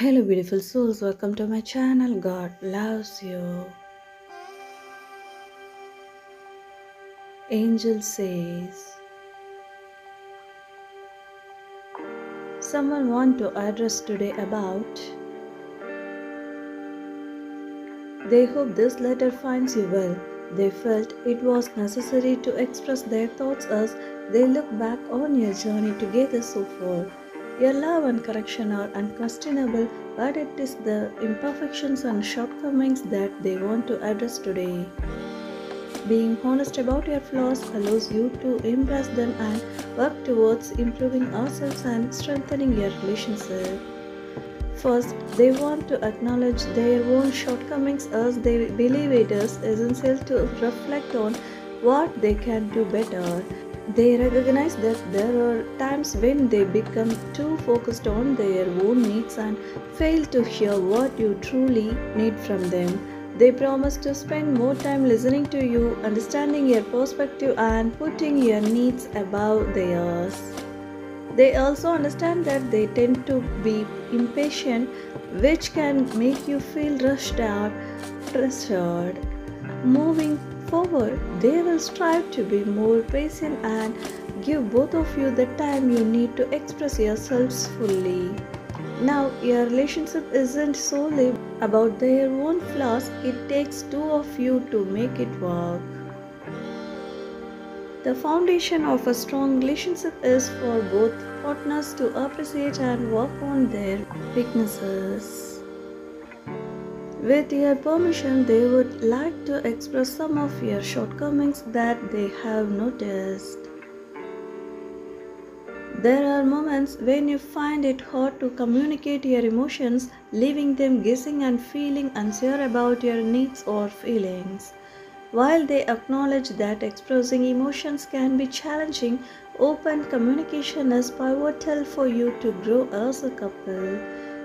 Hello beautiful souls, welcome to my channel. God loves you. Angel says, someone want to address today about they hope this letter finds you well. They felt it was necessary to express their thoughts as they look back on your journey together so far. Your love and correction are unquestionable, but it is the imperfections and shortcomings that they want to address today. Being honest about your flaws allows you to embrace them and work towards improving ourselves and strengthening your relationship. First, they want to acknowledge their own shortcomings as they believe it is essential to reflect on what they can do better. They recognize that there are times when they become too focused on their own needs and fail to hear what you truly need from them. They promise to spend more time listening to you, understanding your perspective, and putting your needs above theirs. They also understand that they tend to be impatient, which can make you feel rushed or pressured. Moving forward, they will strive to be more patient and give both of you the time you need to express yourselves fully. Now, your relationship isn't solely about their own flaws. It takes two of you to make it work. The foundation of a strong relationship is for both partners to appreciate and work on their weaknesses. With your permission, they would like to express some of your shortcomings that they have noticed. There are moments when you find it hard to communicate your emotions, leaving them guessing and feeling unsure about your needs or feelings. While they acknowledge that expressing emotions can be challenging, open communication is pivotal for you to grow as a couple.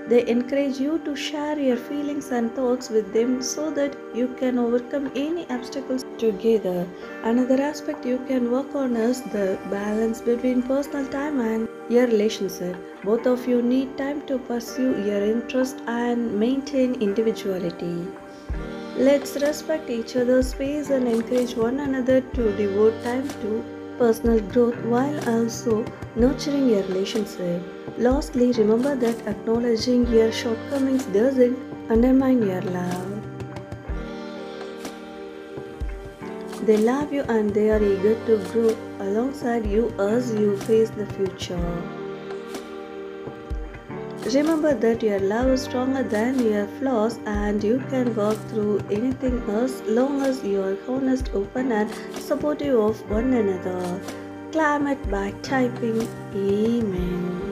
They encourage you to share your feelings and thoughts with them so that you can overcome any obstacles together. Another aspect you can work on is the balance between personal time and your relationship. Both of you need time to pursue your interests and maintain individuality. Let's respect each other's space and encourage one another to devote time to personal growth while also nurturing your relationship. Lastly, remember that acknowledging your shortcomings doesn't undermine your love. They love you and they are eager to grow alongside you as you face the future. Remember that your love is stronger than your flaws and you can work through anything as long as you are honest, open and supportive of one another. Climb it by typing Amen.